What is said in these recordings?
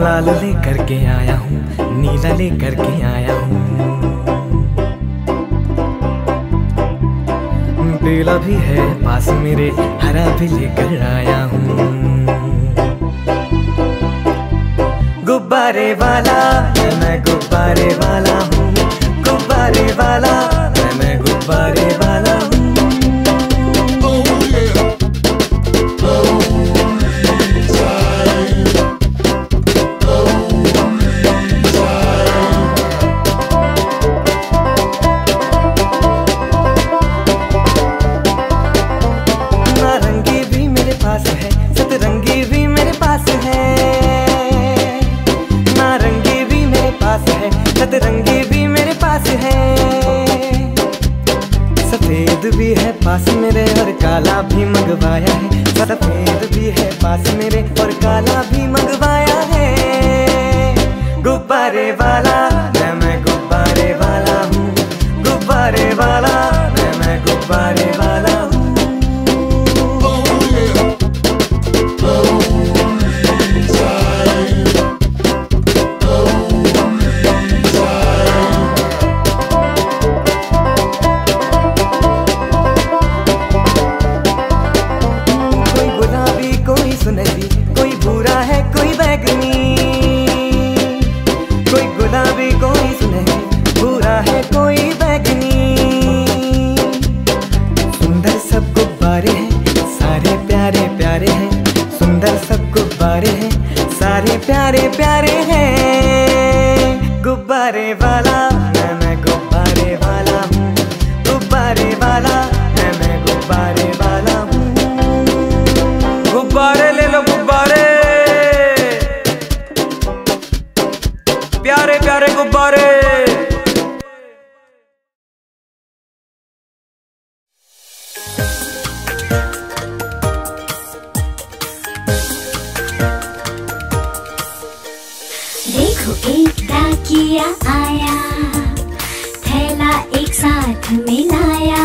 लाल ले करके आया हूँ, नीला ले करके आया हूँ, पीला भी है पास मेरे, हरा भी लेकर आया हूँ। गुब्बारे वाला मैं गुब्बारे वाला हूँ, गुब्बारे वाला मैं गुब्बारे वाला हूँ। सतरंगी भी मेरे पास है, सफेद भी है पास मेरे और काला भी मंगवाया है। सफेद भी है पास मेरे और काला भी मंगवाया है। गुब्बारे वाला मैं गुब्बारे वाला हूँ, गुब्बारे वाला मैं गुब्बारे वाला हूँ। कोई भूरा है कोई बैगनी, कोई गुलाबी कोई सुनहरी, भूरा है कोई बैगनी। सुंदर सब गुब्बारे हैं सारे प्यारे प्यारे हैं, सुंदर सब गुब्बारे हैं सारे प्यारे प्यारे हैं। गुब्बारे वाला मैं गुब्बारे वाला हूँ, गुब्बारे वाला मैं गुब्बारे वाला हूँ। गुब्बारे ले लो गुब्बारे, प्यारे प्यारे गुब्बारे। देखो एक डाकिया आया, थैला एक साथ में लाया,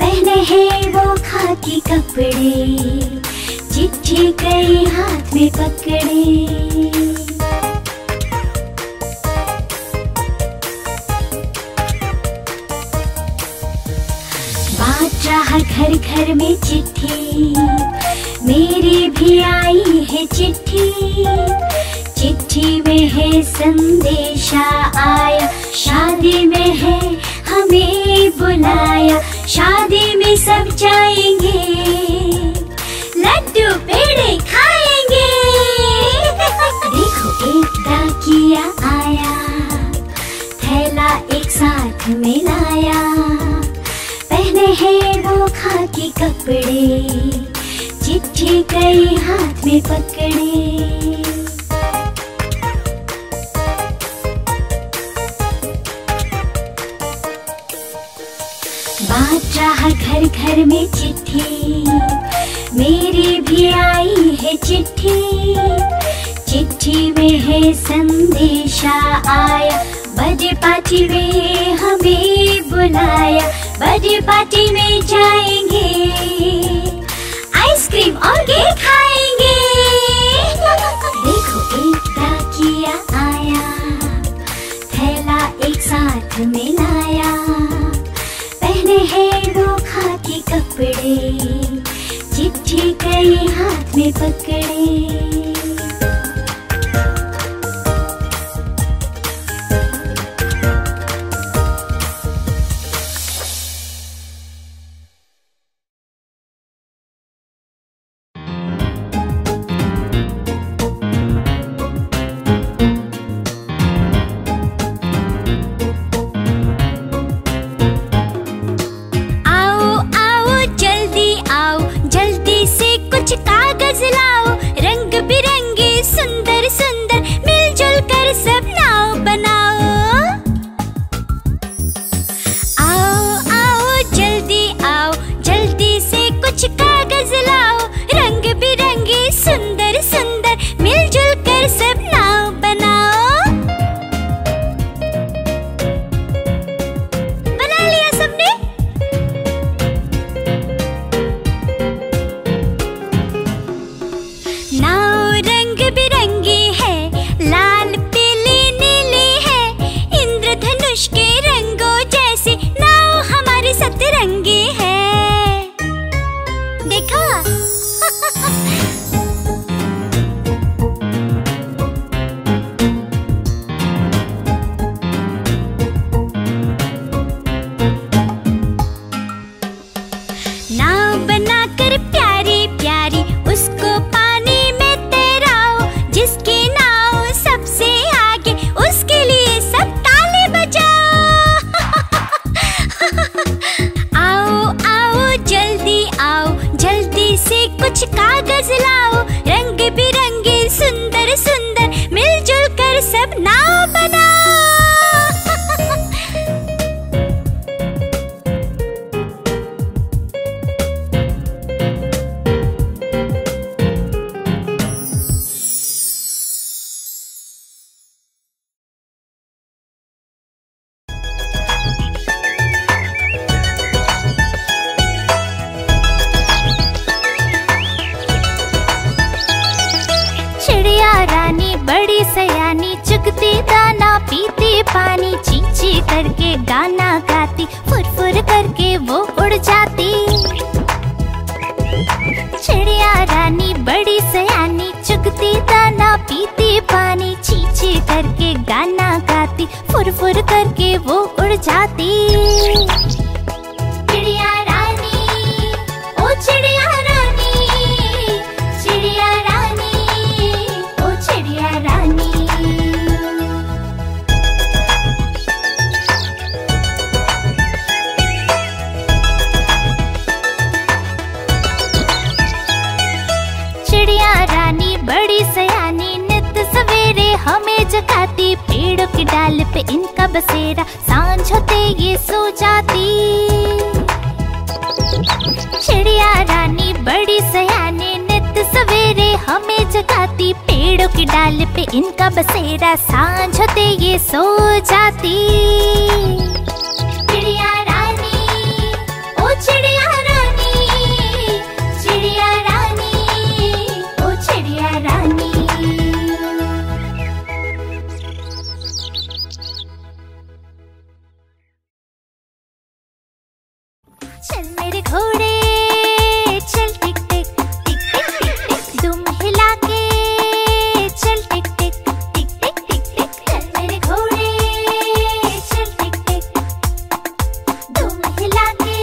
पहने हैं वो खाकी कपड़े, चिट्ठी गई हाथ में पकड़े। बाँट रहा घर घर में चिट्ठी, मेरी भी आई है चिट्ठी। चिट्ठी में है संदेशा आया, शादी में है हमें बुलाया, शादी में सब जाएंगे लड्डू पेड़े खाएंगे। देखो एक डाकिया आया, थैला एक साथ में लाया, पहने हैं वो खाकी कपड़े, चिट्ठी गई हाथ में पकड़े। बाँट रहा घर घर में चिट्ठी, मेरी भी आई है चिट्ठी। चिट्ठी में है संदेशा आया, बर्थडे पार्टी में हमें बुलाया, बर्थडे पार्टी में जाएंगे आइसक्रीम और केक खाएंगे। देखो एक डाकिया आया, थैला एक साथ में लाया, पहने हैं वो खाकी कपड़े, चिट्ठी गई हाथ में पकड़े। रंग बनकर प्यारी प्यारी उसको पानी में तैराओ। जिसकी नाव सबसे आगे उसके लिए सब ताले बजाओ। आओ आओ जल्दी आओ, जल्दी से कुछ कागज लाओ। रंग बिरंगे सुंदर सुंदर मिलजुल कर सब नाव बनाओ। पानी चींची करके गाना गाती, फुरफुर करके वो उड़ जाती। चिड़िया रानी बड़ी सयानी, चुगती दाना पीती पानी, चींची करके गाना गाती, फुरफुर करके वो उड़ जाती। चिड़िया रानी, ओ चिड़िया रानी, चिड़िया रानी, ओ चिड़िया रानी। बड़ी सयानी नित सवेरे हमें जगाती, पेड़ों की डाल पे इनका बसेरा, सांझ होते ये सो जाती। चिड़िया रानी बड़ी सयानी नित सवेरे हमें जगाती, पेड़ों की डाल पे इनका बसेरा, सांझ होते ये सो जाती। चिड़िया रानी, ओ चिड़िया रानी, चिड़िया रानी, चिड़िया रानी। चल मेरे घोड़े चल टिक टिक टिक टिक टिक टिक, दुम हिला के चल टिक टिक टिक टिक टिक टिक। चल मेरे घोड़े चल टिक टिक, दुम हिला के।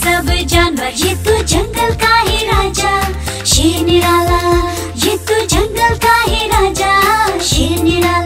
सब जानवर, ये तो जंगल का ही राजा शेर निराला, ये तो जंगल का ही राजा शेर निराला।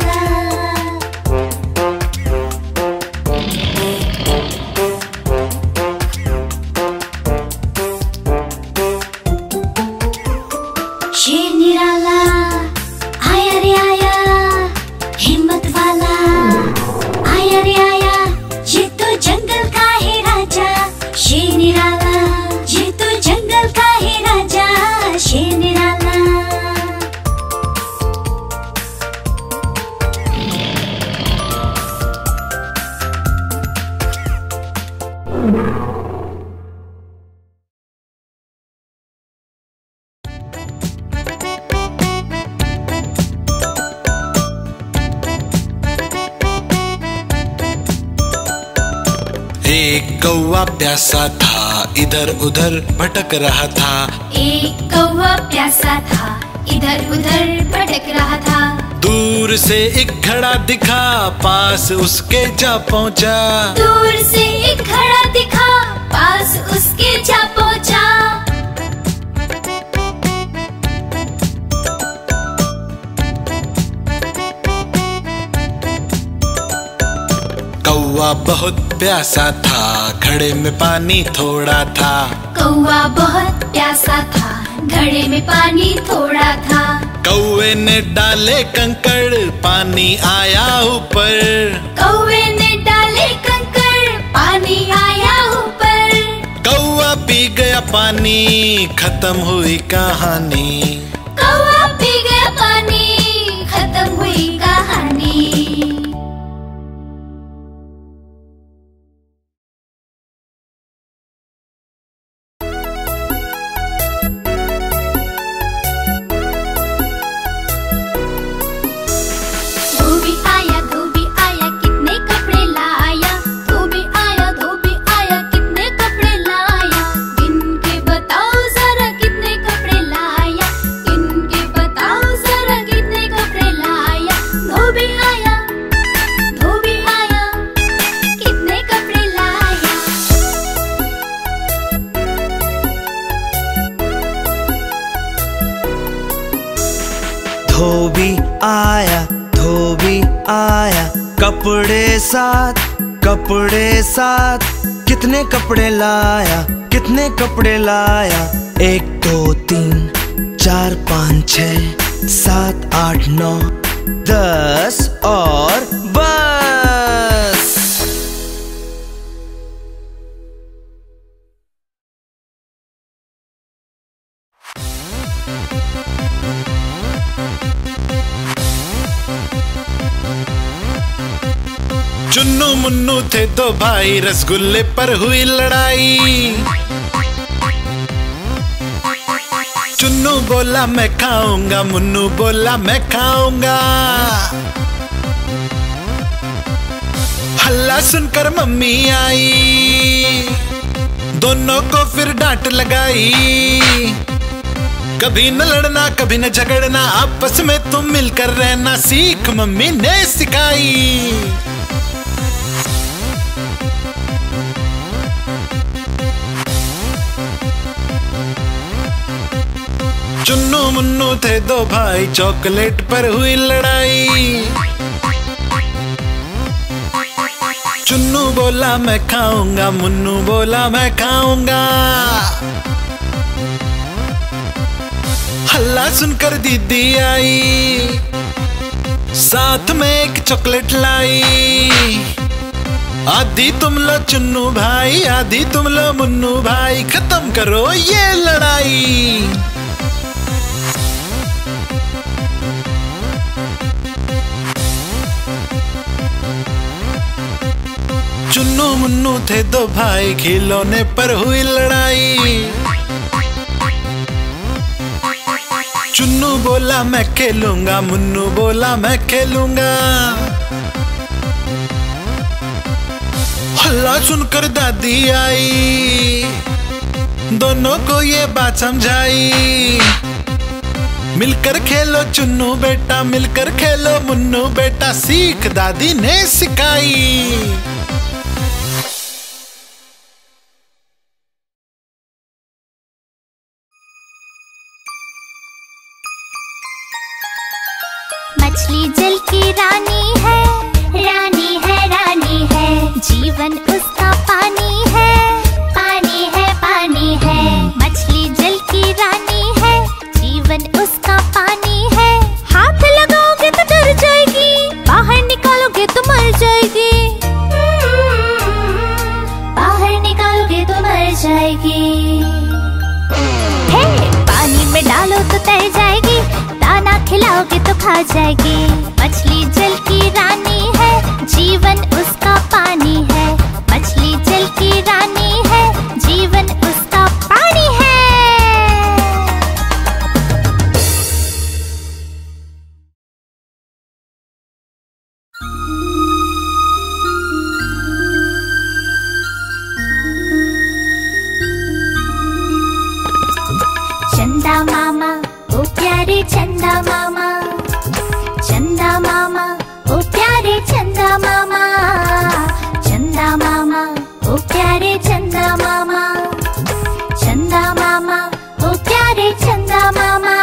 एक कौवा प्यासा था, इधर उधर भटक रहा था। एक कौवा प्यासा था, इधर उधर भटक रहा था। दूर से एक घड़ा दिखा, पास उसके जा पहुंचा। दूर से एक घड़ा दिखा, पास उसके जा पहुंचा। कौवा बहुत प्यासा था, घड़े में पानी थोड़ा था। कौवा बहुत प्यासा था, घड़े में पानी थोड़ा था। कौवे ने डाले कंकड़, पानी आया ऊपर। कौवे ने डाले कंकड़, पानी आया ऊपर। कौवा पी गया पानी, खत्म हुई कहानी। कौवा पी गया पानी, खत्म हुई कहानी। धोबी आया कपड़े साथ कितने कपड़े लाया। 1 2 3 4 5 6 7 8 9 10 और बस। चुन्नू मुन्नू थे 2 भाई, रसगुल्ले पर हुई लड़ाई। चुन्नू बोला मैं खाऊंगा, मुन्नू बोला मैं खाऊंगा। हल्ला सुनकर मम्मी आई, दोनों को फिर डांट लगाई। कभी न लड़ना कभी न झगड़ना, आपस में तुम मिलकर रहना, सीख मम्मी ने सिखाई। चुन्नू मुन्नू थे 2 भाई, चॉकलेट पर हुई लड़ाई। चुन्नू बोला मैं खाऊंगा, मुन्नू बोला मैं खाऊंगा। हल्ला सुनकर दीदी आई, साथ में एक चॉकलेट लाई। आधी तुम लो चुन्नू भाई, आधी तुम लो मुन्नू भाई, खत्म करो ये लड़ाई। चुन्नू मुन्नू थे 2 भाई, खिलौने पर हुई लड़ाई। चुन्नू बोला मैं खेलूंगा, मुन्नू बोला मैं खेलूंगा। हल्ला सुनकर दादी आई, दोनों को ये बात समझाई। मिलकर खेलो चुन्नू बेटा, मिलकर खेलो मुन्नू बेटा, सीख दादी ने सिखाई। मछली जल की रानी है, रानी है रानी है। जीवन उसका पानी है, पानी है पानी है। मछली जल की रानी है, जीवन उसका पानी है। हाथ लगाओगे तो डर जाएगी, बाहर निकालोगे तो मर जाएगी, बाहर निकालोगे तो मर जाएगी। पानी में डालो तो तैर जाएगी, दाना खिलाओगे तो खा जाएगी। मछली जल की रानी है, जीवन उसका पानी है। मछली जल की रानी है, जीवन उसका पानी है। चंदा मामा ओ प्यारे चंदा मामा, चंदा मामा ओ प्यारे चंदा मामा, चंदा मामा ओ प्यारे चंदा मामा, चंदा मामा ओ प्यारे चंदा मामा।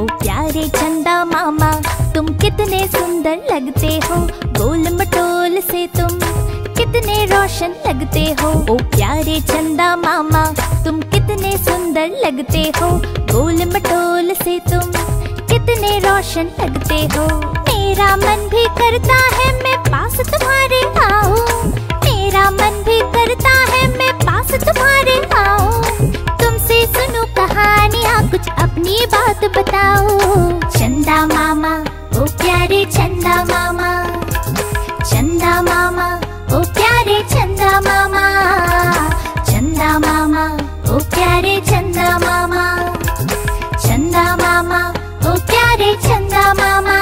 ओ प्यारे चंदा मामा तुम कितने सुंदर लगते हो, गोल मटोल से तुम कितने रोशन लगते हो। ओ प्यारे चंदा मामा तुम कितने सुंदर लगते हो, गोल मटोल से तुम कितने रोशन लगते हो। मेरा मन भी करता है मैं पास तुम्हारे आऊं, मेरा मन भी करता है मैं पास तुम्हारे आऊं। तुमसे सुनूं कहानियाँ कुछ अपनी बात बताओ। चंदा मामा ओ प्यारे चंदा मामा, चंदा मामा ओ प्यारे चंदा मामा, चंदा मामा ओ प्यारे चंदा मामा, चंदा मामा ओ प्यारे चंदा मामा।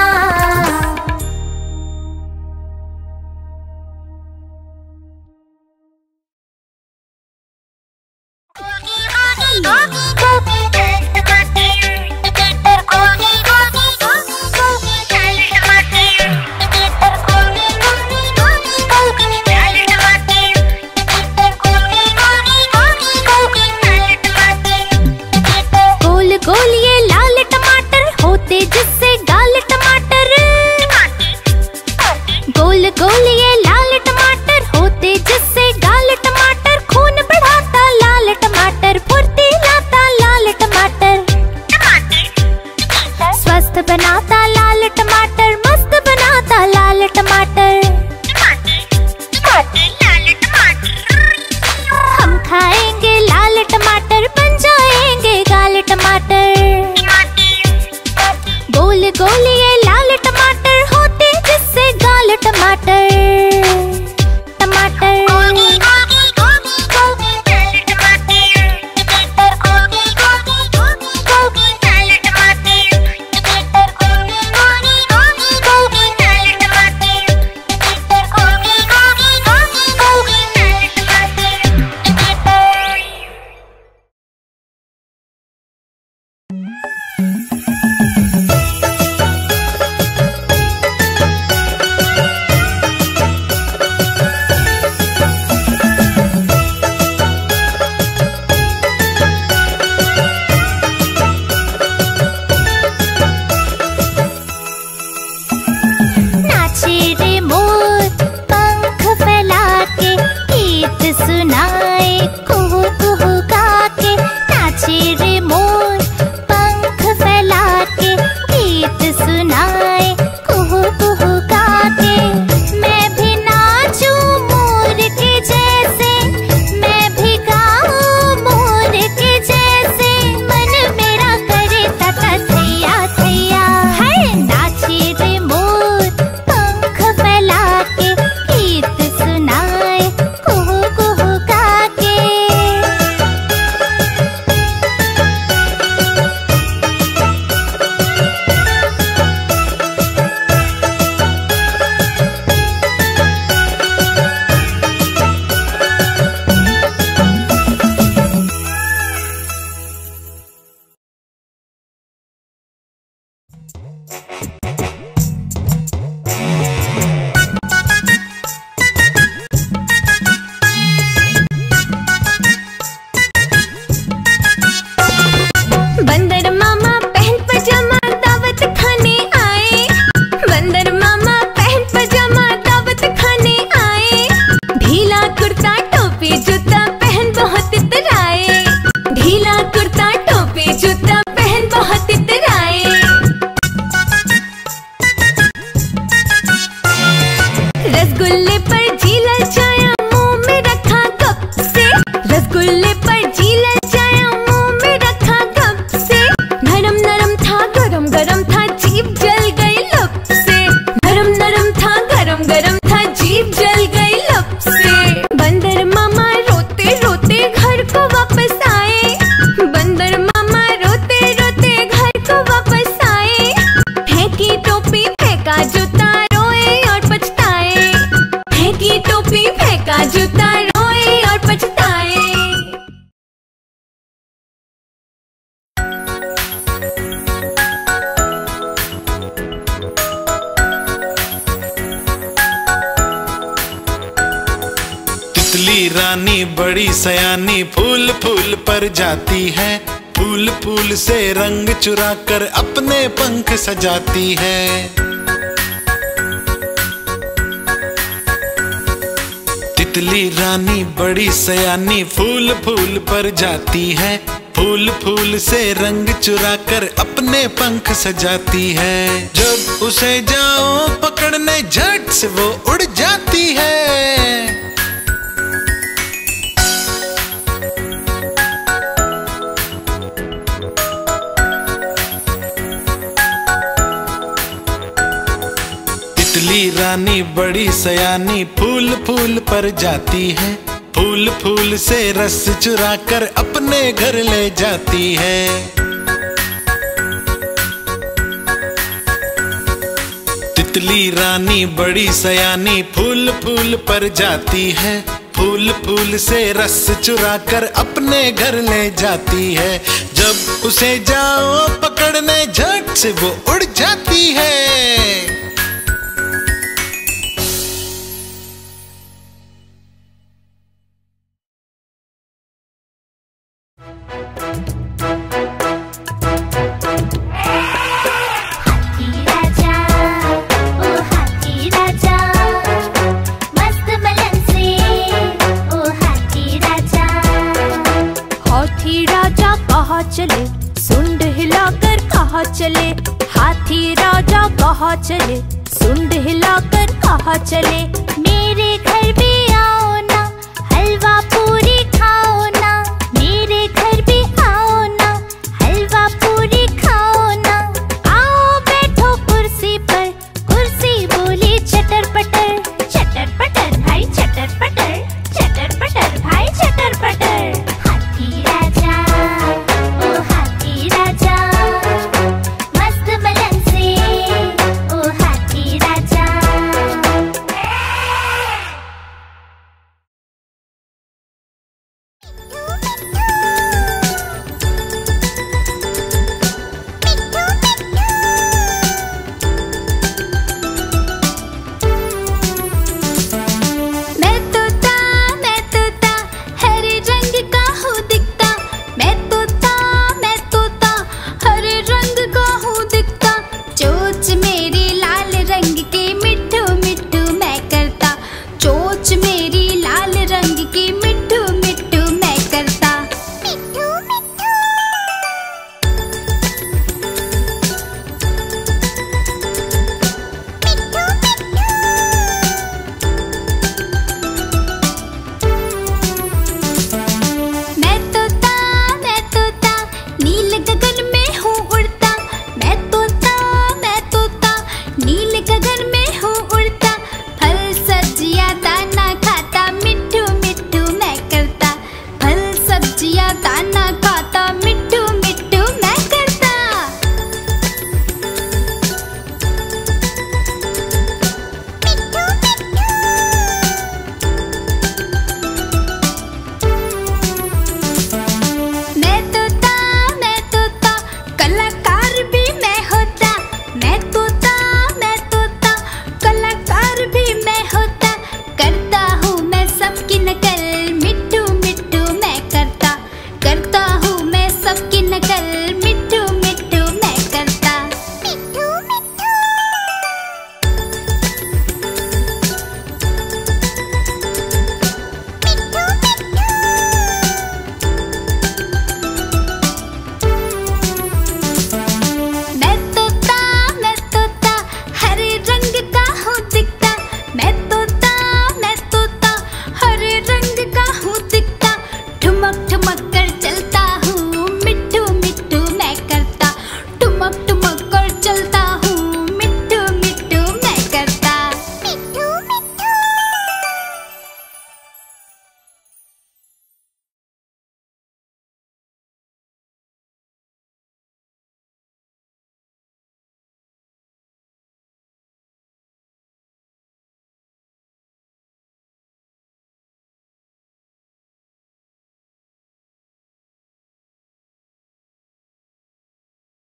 तितली रानी बड़ी सयानी फूल फूल पर जाती है, फूल फूल से रंग चुरा कर अपने पंख सजाती है। तितली रानी बड़ी सयानी फूल फूल पर जाती है, फूल फूल से रंग चुरा कर अपने पंख सजाती है। जब उसे जाओ पकड़ने झट से वो उड़ जाती है। तितली रानी बड़ी सयानी फूल फूल पर जाती है, फूल फूल से रस चुरा कर अपने घर ले जाती है। तितली रानी बड़ी सयानी फूल फूल पर जाती है, फूल फूल से रस चुरा कर अपने घर ले जाती है। जब उसे जाओ पकड़ने झट से वो उड़ जाती है। चले सुंड हिलाकर कहा चले मेरे